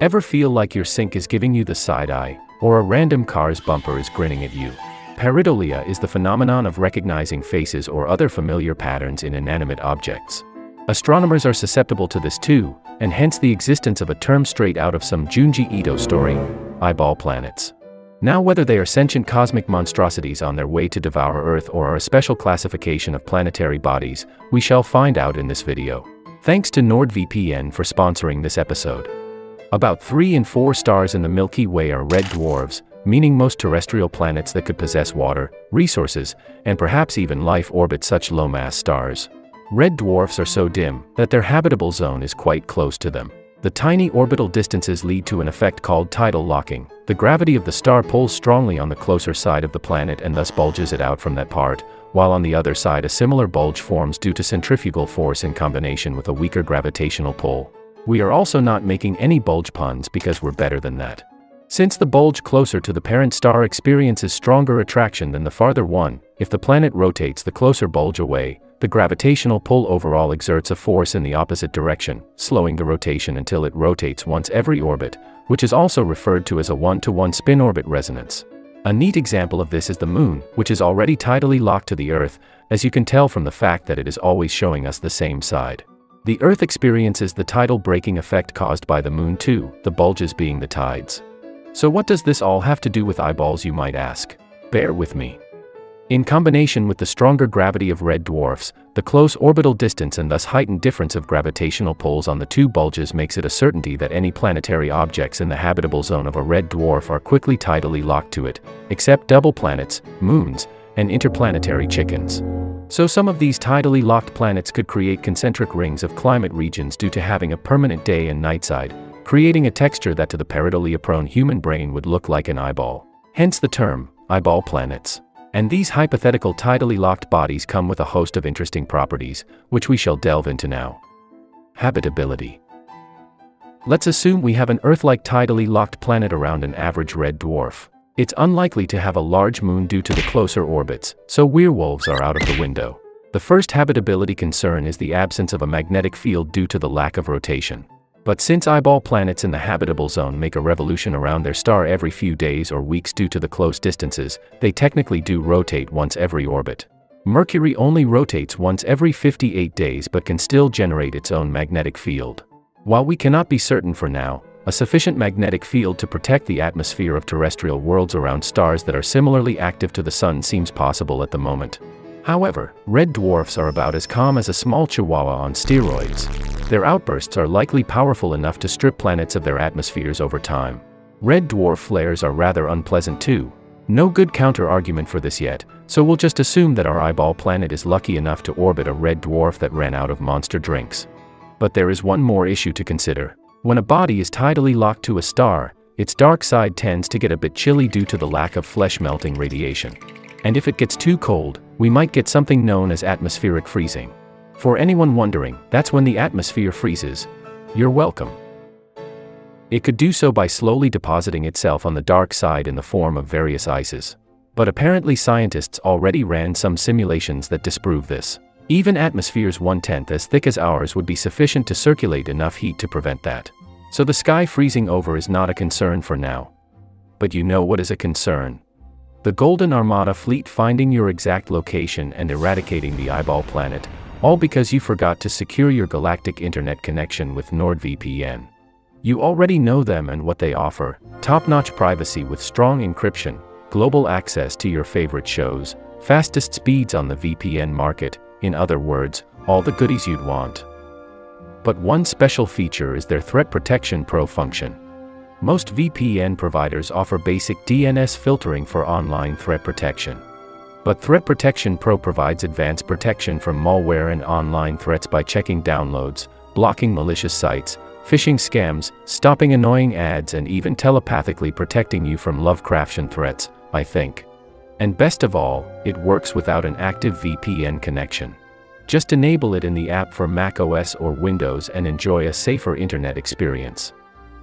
Ever feel like your sink is giving you the side eye, or a random car's bumper is grinning at you? Pareidolia is the phenomenon of recognizing faces or other familiar patterns in inanimate objects. Astronomers are susceptible to this too, and hence the existence of a term straight out of some Junji Ito story, eyeball planets. Now whether they are sentient cosmic monstrosities on their way to devour Earth or are a special classification of planetary bodies, we shall find out in this video. Thanks to NordVPN for sponsoring this episode. About 3 and 4 stars in the Milky Way are red dwarfs, meaning most terrestrial planets that could possess water, resources, and perhaps even life orbit such low-mass stars. Red dwarfs are so dim that their habitable zone is quite close to them. The tiny orbital distances lead to an effect called tidal locking. The gravity of the star pulls strongly on the closer side of the planet and thus bulges it out from that part, while on the other side a similar bulge forms due to centrifugal force in combination with a weaker gravitational pull. We are also not making any bulge puns because we're better than that. Since the bulge closer to the parent star experiences stronger attraction than the farther one, if the planet rotates the closer bulge away, the gravitational pull overall exerts a force in the opposite direction, slowing the rotation until it rotates once every orbit, which is also referred to as a one-to-one spin-orbit resonance. A neat example of this is the Moon, which is already tidally locked to the Earth, as you can tell from the fact that it is always showing us the same side. The Earth experiences the tidal braking effect caused by the Moon too, the bulges being the tides. So what does this all have to do with eyeballs, you might ask? Bear with me. In combination with the stronger gravity of red dwarfs, the close orbital distance and thus heightened difference of gravitational pulls on the two bulges makes it a certainty that any planetary objects in the habitable zone of a red dwarf are quickly tidally locked to it, except double planets, moons, and interplanetary chickens. So some of these tidally locked planets could create concentric rings of climate regions due to having a permanent day and night side, creating a texture that to the pareidolia-prone human brain would look like an eyeball. Hence the term, eyeball planets. And these hypothetical tidally locked bodies come with a host of interesting properties, which we shall delve into now. Habitability. Let's assume we have an Earth-like tidally locked planet around an average red dwarf. It's unlikely to have a large moon due to the closer orbits, so werewolves are out of the window. The first habitability concern is the absence of a magnetic field due to the lack of rotation. But since eyeball planets in the habitable zone make a revolution around their star every few days or weeks due to the close distances, they technically do rotate once every orbit. Mercury only rotates once every 58 days but can still generate its own magnetic field. While we cannot be certain for now, a sufficient magnetic field to protect the atmosphere of terrestrial worlds around stars that are similarly active to the Sun seems possible at the moment. However, red dwarfs are about as calm as a small chihuahua on steroids. Their outbursts are likely powerful enough to strip planets of their atmospheres over time. Red dwarf flares are rather unpleasant too. No good counter-argument for this yet, so we'll just assume that our eyeball planet is lucky enough to orbit a red dwarf that ran out of monster drinks. But there is one more issue to consider. When a body is tidally locked to a star, its dark side tends to get a bit chilly due to the lack of flesh-melting radiation. And if it gets too cold, we might get something known as atmospheric freezing. For anyone wondering, that's when the atmosphere freezes. You're welcome. It could do so by slowly depositing itself on the dark side in the form of various ices. But apparently scientists already ran some simulations that disprove this. Even atmospheres 1/10 as thick as ours would be sufficient to circulate enough heat to prevent that. So the sky freezing over is not a concern for now. But you know what is a concern? The Golden Armada fleet finding your exact location and eradicating the eyeball planet, all because you forgot to secure your galactic internet connection with NordVPN. You already know them and what they offer: top-notch privacy with strong encryption, global access to your favorite shows, fastest speeds on the VPN market, in other words, all the goodies you'd want. But one special feature is their Threat Protection Pro function. Most VPN providers offer basic DNS filtering for online threat protection. But Threat Protection Pro provides advanced protection from malware and online threats by checking downloads, blocking malicious sites, phishing scams, stopping annoying ads, and even telepathically protecting you from Lovecraftian threats, I think. And best of all, it works without an active VPN connection. Just enable it in the app for macOS or Windows and enjoy a safer internet experience.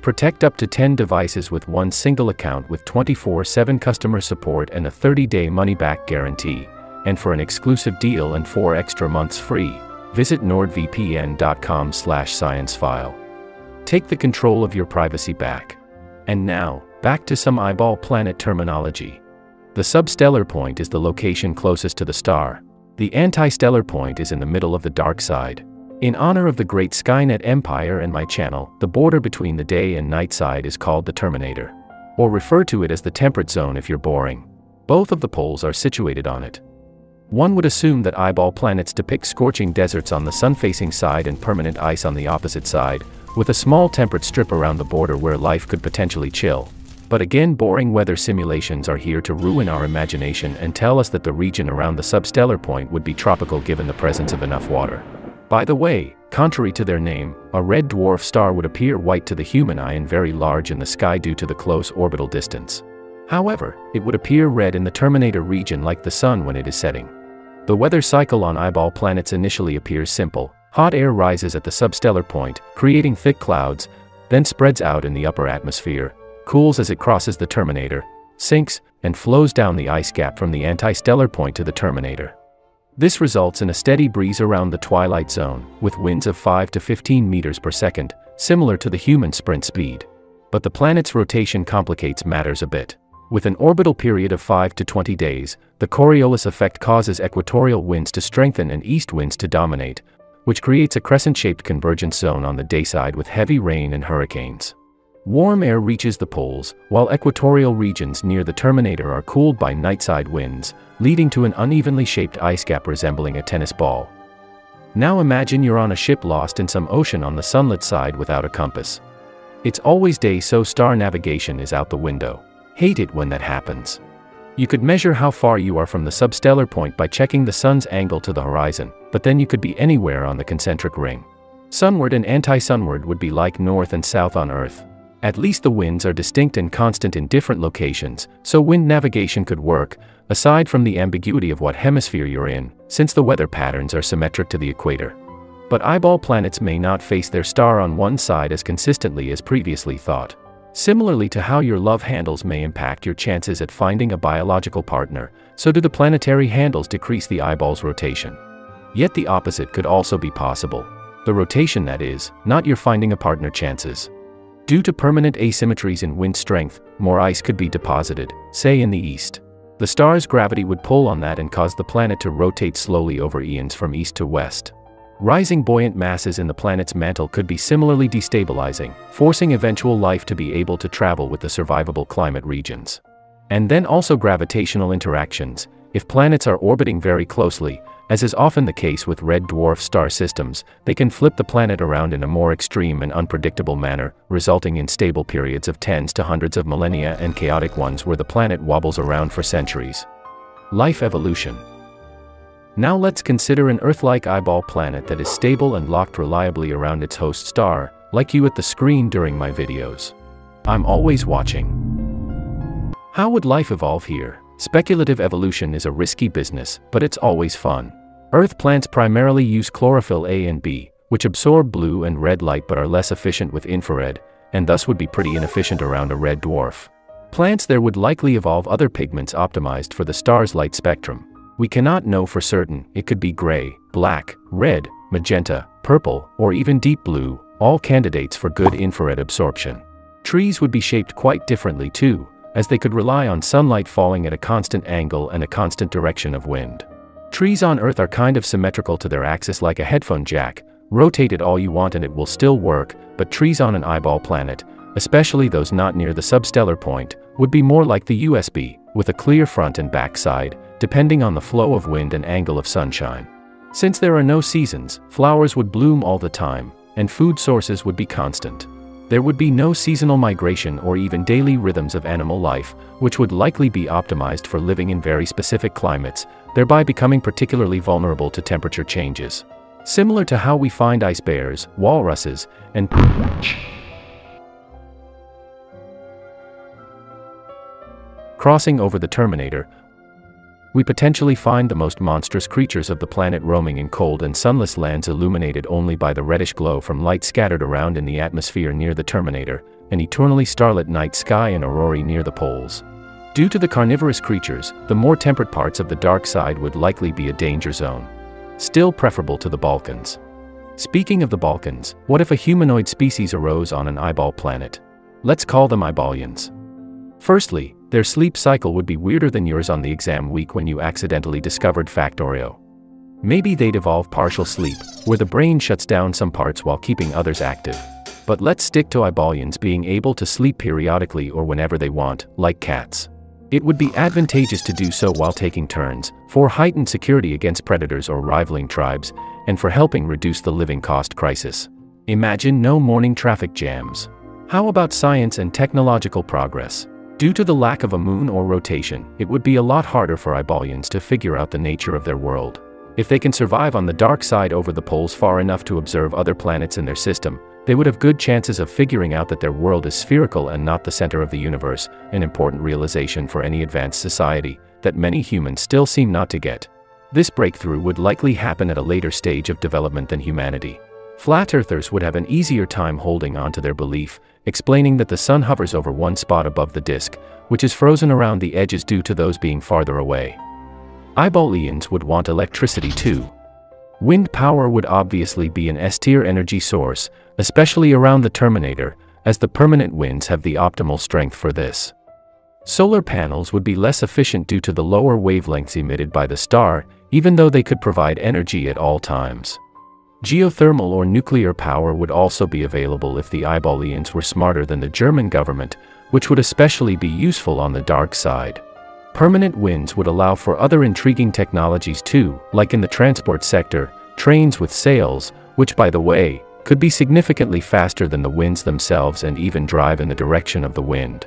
Protect up to 10 devices with one single account with 24/7 customer support and a 30-day money-back guarantee. And for an exclusive deal and 4 extra months free, visit nordvpn.com/sciencefile. Take the control of your privacy back. And now, back to some eyeball planet terminology. The substellar point is the location closest to the star. The antistellar point is in the middle of the dark side. In honor of the great Skynet Empire and my channel, the border between the day and night side is called the terminator. Or refer to it as the temperate zone if you're boring. Both of the poles are situated on it. One would assume that eyeball planets depict scorching deserts on the sun-facing side and permanent ice on the opposite side, with a small temperate strip around the border where life could potentially chill. But again, boring weather simulations are here to ruin our imagination and tell us that the region around the substellar point would be tropical given the presence of enough water. By the way, contrary to their name, a red dwarf star would appear white to the human eye and very large in the sky due to the close orbital distance. However, it would appear red in the terminator region like the sun when it is setting. The weather cycle on eyeball planets initially appears simple. Hot air rises at the substellar point, creating thick clouds, then spreads out in the upper atmosphere, cools as it crosses the terminator, sinks, and flows down the ice gap from the antistellar point to the terminator. This results in a steady breeze around the twilight zone, with winds of 5 to 15 meters per second, similar to the human sprint speed. But the planet's rotation complicates matters a bit. With an orbital period of 5 to 20 days, the Coriolis effect causes equatorial winds to strengthen and east winds to dominate, which creates a crescent-shaped convergence zone on the dayside with heavy rain and hurricanes. Warm air reaches the poles, while equatorial regions near the terminator are cooled by nightside winds, leading to an unevenly shaped ice gap resembling a tennis ball. Now imagine you're on a ship lost in some ocean on the sunlit side without a compass. It's always day, so star navigation is out the window. Hate it when that happens. You could measure how far you are from the substellar point by checking the sun's angle to the horizon, but then you could be anywhere on the concentric ring. Sunward and anti-sunward would be like north and south on Earth. At least the winds are distinct and constant in different locations, so wind navigation could work, aside from the ambiguity of what hemisphere you're in, since the weather patterns are symmetric to the equator. But eyeball planets may not face their star on one side as consistently as previously thought. Similarly to how your love handles may impact your chances at finding a biological partner, so do the planetary handles decrease the eyeball's rotation. Yet the opposite could also be possible. The rotation, that is, not your finding a partner chances. Due to permanent asymmetries in wind strength, more ice could be deposited, say in the east. The star's gravity would pull on that and cause the planet to rotate slowly over eons from east to west. Rising buoyant masses in the planet's mantle could be similarly destabilizing, forcing eventual life to be able to travel with the survivable climate regions. And then also gravitational interactions, if planets are orbiting very closely, as is often the case with red dwarf star systems, they can flip the planet around in a more extreme and unpredictable manner, resulting in stable periods of tens to hundreds of millennia and chaotic ones where the planet wobbles around for centuries. Life evolution. Now let's consider an Earth-like eyeball planet that is stable and locked reliably around its host star, like you at the screen during my videos. I'm always watching. How would life evolve here? Speculative evolution is a risky business, but it's always fun. Earth plants primarily use chlorophyll A and B, which absorb blue and red light but are less efficient with infrared, and thus would be pretty inefficient around a red dwarf. Plants there would likely evolve other pigments optimized for the star's light spectrum. We cannot know for certain, it could be gray, black, red, magenta, purple, or even deep blue, all candidates for good infrared absorption. Trees would be shaped quite differently too, as they could rely on sunlight falling at a constant angle and a constant direction of wind. Trees on Earth are kind of symmetrical to their axis like a headphone jack, rotate it all you want and it will still work, but trees on an eyeball planet, especially those not near the substellar point, would be more like the USB, with a clear front and back side, depending on the flow of wind and angle of sunshine. Since there are no seasons, flowers would bloom all the time, and food sources would be constant. There would be no seasonal migration or even daily rhythms of animal life, which would likely be optimized for living in very specific climates, thereby becoming particularly vulnerable to temperature changes. Similar to how we find ice bears, walruses, and crossing over the terminator, we potentially find the most monstrous creatures of the planet roaming in cold and sunless lands illuminated only by the reddish glow from light scattered around in the atmosphere near the terminator, an eternally starlit night sky and aurorae near the poles. Due to the carnivorous creatures, the more temperate parts of the dark side would likely be a danger zone. Still preferable to the Balkans. Speaking of the Balkans, what if a humanoid species arose on an eyeball planet? Let's call them Eyebalians. Firstly, their sleep cycle would be weirder than yours on the exam week when you accidentally discovered Factorio. Maybe they'd evolve partial sleep, where the brain shuts down some parts while keeping others active. But let's stick to Eyebalians being able to sleep periodically or whenever they want, like cats. It would be advantageous to do so while taking turns, for heightened security against predators or rivaling tribes, and for helping reduce the living cost crisis. Imagine no morning traffic jams. How about science and technological progress? Due to the lack of a moon or rotation, it would be a lot harder for Eyebalians to figure out the nature of their world. If they can survive on the dark side over the poles far enough to observe other planets in their system, they would have good chances of figuring out that their world is spherical and not the center of the universe, an important realization for any advanced society, that many humans still seem not to get. This breakthrough would likely happen at a later stage of development than humanity. Flat earthers would have an easier time holding on to their belief, explaining that the sun hovers over one spot above the disk, which is frozen around the edges due to those being farther away. Eyebalians would want electricity too. Wind power would obviously be an S-tier energy source, especially around the terminator, as the permanent winds have the optimal strength for this. Solar panels would be less efficient due to the lower wavelengths emitted by the star, even though they could provide energy at all times. Geothermal or nuclear power would also be available if the Eyebalians were smarter than the German government, which would especially be useful on the dark side. Permanent winds would allow for other intriguing technologies too, like in the transport sector, trains with sails, which by the way, could be significantly faster than the winds themselves and even drive in the direction of the wind.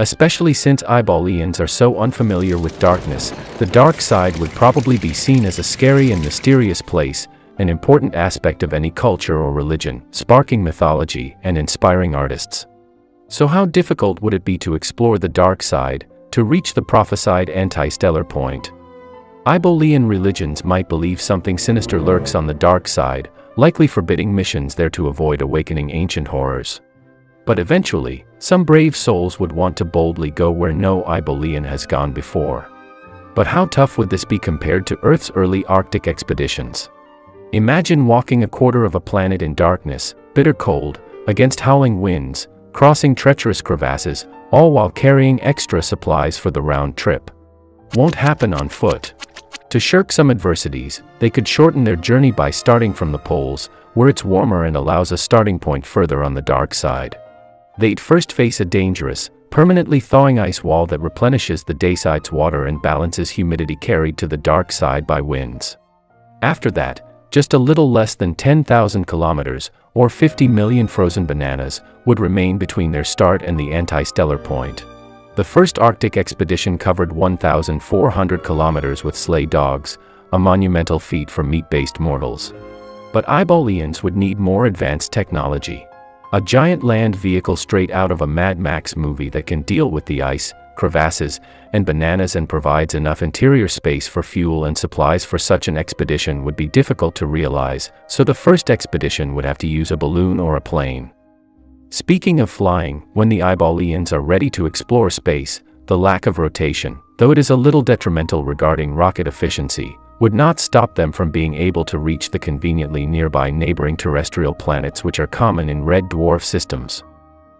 Especially since Eyebalians are so unfamiliar with darkness, the dark side would probably be seen as a scary and mysterious place, an important aspect of any culture or religion, sparking mythology and inspiring artists. So how difficult would it be to explore the dark side, to reach the prophesied anti-stellar point? Eyebalian religions might believe something sinister lurks on the dark side, likely forbidding missions there to avoid awakening ancient horrors. But eventually, some brave souls would want to boldly go where no Eyebalian has gone before. But how tough would this be compared to Earth's early Arctic expeditions? Imagine walking a quarter of a planet in darkness, bitter cold, against howling winds, crossing treacherous crevasses, all while carrying extra supplies for the round trip. Won't happen on foot. To shirk some adversities, they could shorten their journey by starting from the poles, where it's warmer and allows a starting point further on the dark side. They'd first face a dangerous, permanently thawing ice wall that replenishes the dayside's water and balances humidity carried to the dark side by winds. After that, just a little less than 10,000 kilometers, or 50 million frozen bananas, would remain between their start and the anti-stellar point. The first Arctic expedition covered 1,400 kilometers with sleigh dogs, a monumental feat for meat-based mortals. But Eyebalians would need more advanced technology. A giant land vehicle straight out of a Mad Max movie that can deal with the ice, crevasses, and bananas and provides enough interior space for fuel and supplies for such an expedition would be difficult to realize, so the first expedition would have to use a balloon or a plane. Speaking of flying, when the Eyebalians are ready to explore space, the lack of rotation, though it is a little detrimental regarding rocket efficiency, would not stop them from being able to reach the conveniently nearby neighboring terrestrial planets which are common in red dwarf systems.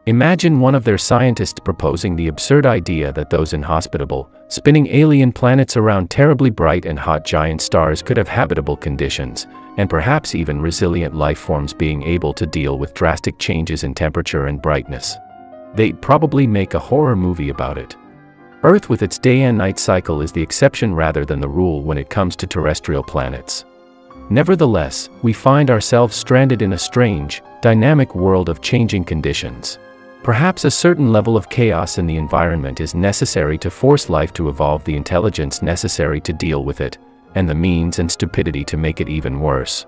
Imagine one of their scientists proposing the absurd idea that those inhospitable, spinning alien planets around terribly bright and hot giant stars could have habitable conditions, and perhaps even resilient life forms being able to deal with drastic changes in temperature and brightness. They'd probably make a horror movie about it. Earth with its day and night cycle is the exception rather than the rule when it comes to terrestrial planets. Nevertheless, we find ourselves stranded in a strange, dynamic world of changing conditions. Perhaps a certain level of chaos in the environment is necessary to force life to evolve the intelligence necessary to deal with it, and the means and stupidity to make it even worse.